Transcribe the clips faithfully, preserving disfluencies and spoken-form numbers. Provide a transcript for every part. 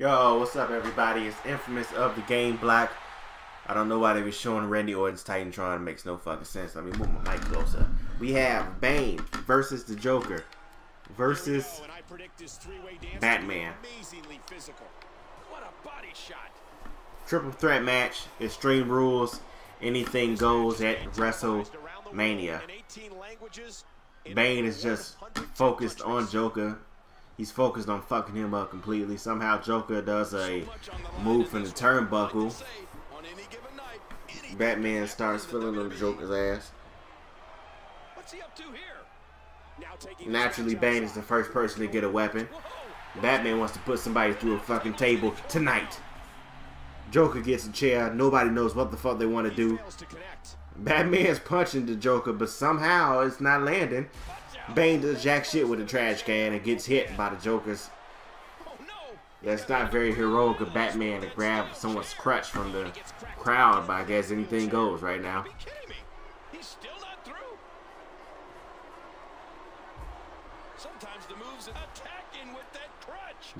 Yo, what's up, everybody? It's Infamous of the Game Block. I don't know why they were showing Randy Orton's Titantron. It makes no fucking sense. Let me move my mic closer. We have Bane versus the Joker versus Batman. What a body shot. Triple threat match. Extreme rules. Anything goes at WrestleMania. Bane is just focused on Joker. He's focused on fucking him up completely. Somehow Joker does a move from the turnbuckle. Batman starts filling on Joker's ass. Naturally, Bane is the first person to get a weapon. Batman wants to put somebody through a fucking table tonight. Joker gets a chair. Nobody knows what the fuck they want to do. Batman's punching the Joker, but somehow it's not landing. Bane does jack shit with a trash can and gets hit by the Joker's. That's not very heroic of Batman to grab someone's crutch from the crowd, but I guess anything goes right now.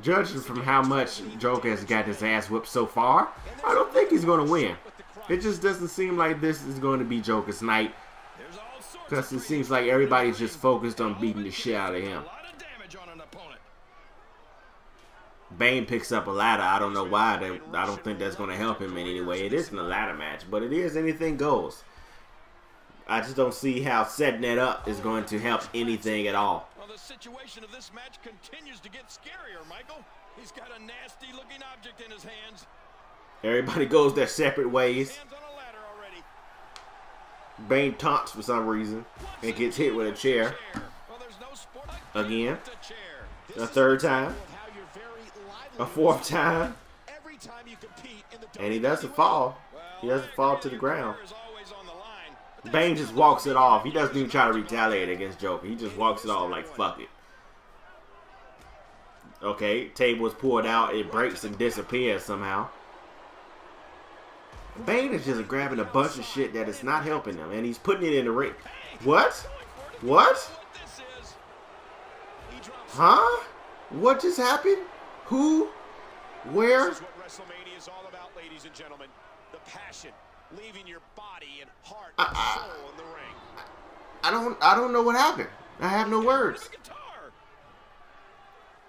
Judging from how much Joker has got his ass whipped so far, I don't think he's going to win. It just doesn't seem like this is going to be Joker's night. Because it seems like everybody's just focused on beating the shit out of him. Bane picks up a ladder. I don't know why. They, I don't think that's going to help him in any way. It isn't a ladder match, but it is anything goes. I just don't see how setting it up is going to help anything at all. Well, the situation of this match continues to get scarier, Michael. He's got a nasty-looking object in his hands. Everybody goes their separate ways. Bane taunts for some reason and gets hit with a chair again, a third time, a fourth time, and he doesn't fall. He doesn't fall to the ground. Bane just walks it off. He doesn't even try to retaliate against Joker. He just walks it off like fuck it. Okay, table is poured out. It breaks and disappears somehow. Bane is just grabbing a bunch of shit that is not helping him, and he's putting it in the ring. What? What? Huh? What just happened? Who? Where? This is what WrestleMania is all about, ladies and gentlemen. The passion, leaving your body and heart and soul in the ring. I don't. I don't know what happened. I have no words.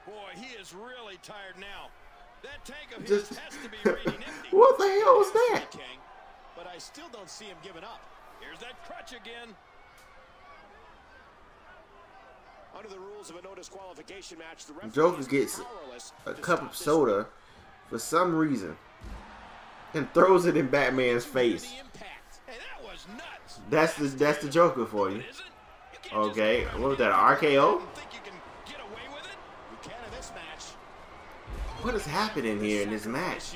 Boy, he is really tired now. That tank of his has to be reading empty. What the hell was that? But I still don't see him giving up. Here's that crutch again. Under the rules of a no disqualification match, the referee Joker gets a cup of soda for some reason and throws it in Batman's face. Hey, that was nuts. That's the that's the Joker for you. Okay, what was that? An R K O? What is happening here in this match?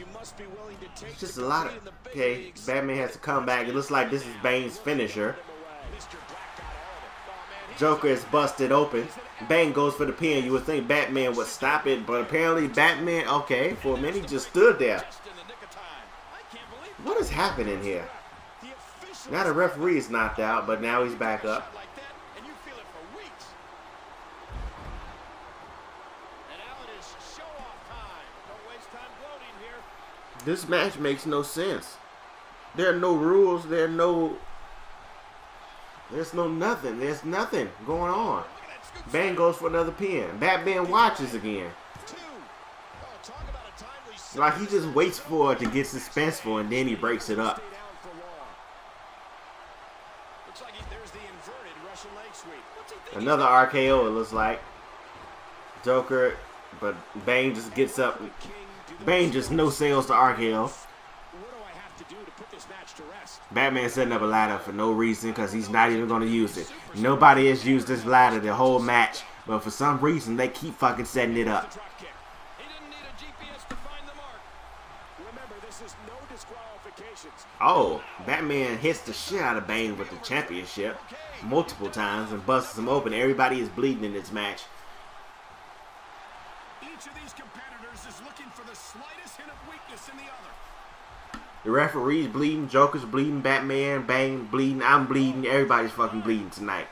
It's just a lot of... Okay, Batman has to come back. It looks like this is Bane's finisher. Joker is busted open. Bane goes for the pin. You would think Batman would stop it, but apparently Batman... Okay, for a minute, he just stood there. What is happening here? Now the referee is knocked out, but now he's back up. This match makes no sense. There are no rules. There are no... There's no nothing. There's nothing going on. Bane goes for another pin. Batman watches again. Like, he just waits for it to get suspenseful, and then he breaks it up. Another R K O, it looks like. Joker, but Bane just gets up... Bane just no sales to R K O. Batman setting up a ladder for no reason because he's not even going to use it. Nobody has used this ladder the whole match, but for some reason they keep fucking setting it up. Oh, Batman hits the shit out of Bane with the championship multiple times and busts him open. Everybody is bleeding in this match. Each of these competitors is looking for the slightest hint of weakness in the other. The referee's bleeding, Joker's bleeding, Batman, Bane bleeding, I'm bleeding, everybody's fucking bleeding tonight.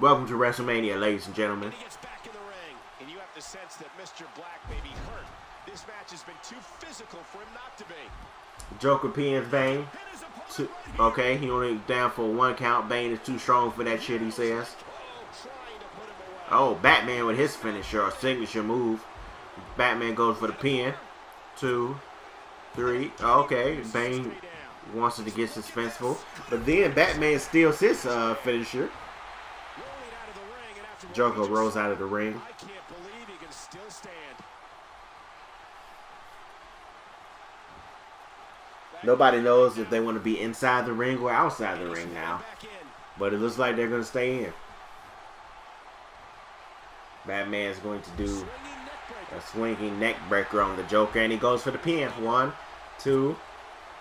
Welcome to WrestleMania, ladies and gentlemen. He gets back in the ring, and you have the sense that Mister Black may be hurt match has been too physical for him not to be. Joker pins Bane. Two, okay, he only down for one count. Bane is too strong for that shit, he says. Oh, Batman with his finisher or signature move. Batman goes for the pin. Two, three. Okay, Bane wants it to get suspenseful, but then Batman steals his uh, finisher. Joker rolls out of the ring. I can't believe he can still stand. Nobody knows if they want to be inside the ring or outside the ring now, but it looks like they're going to stay in. Batman is going to do a swinging neck breaker on the Joker, and he goes for the pin. One, two,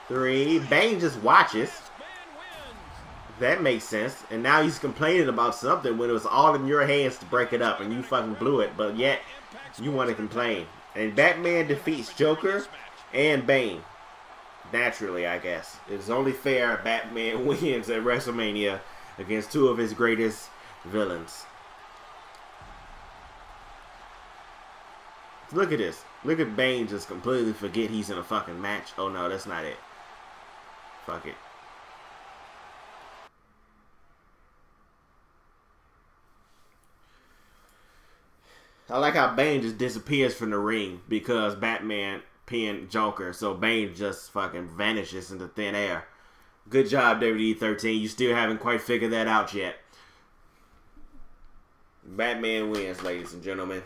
three. Bane just watches. That makes sense. And now he's complaining about something when it was all in your hands to break it up and you fucking blew it, but yet you want to complain. And Batman defeats Joker and Bane. Naturally, I guess. It's only fair Batman wins at WrestleMania against two of his greatest villains. Look at this. Look at Bane just completely forget he's in a fucking match. Oh no, that's not it. Fuck it. I like how Bane just disappears from the ring because Batman pinned Joker, so Bane just fucking vanishes into thin air. Good job, W W E thirteen. You still haven't quite figured that out yet. Batman wins, ladies and gentlemen.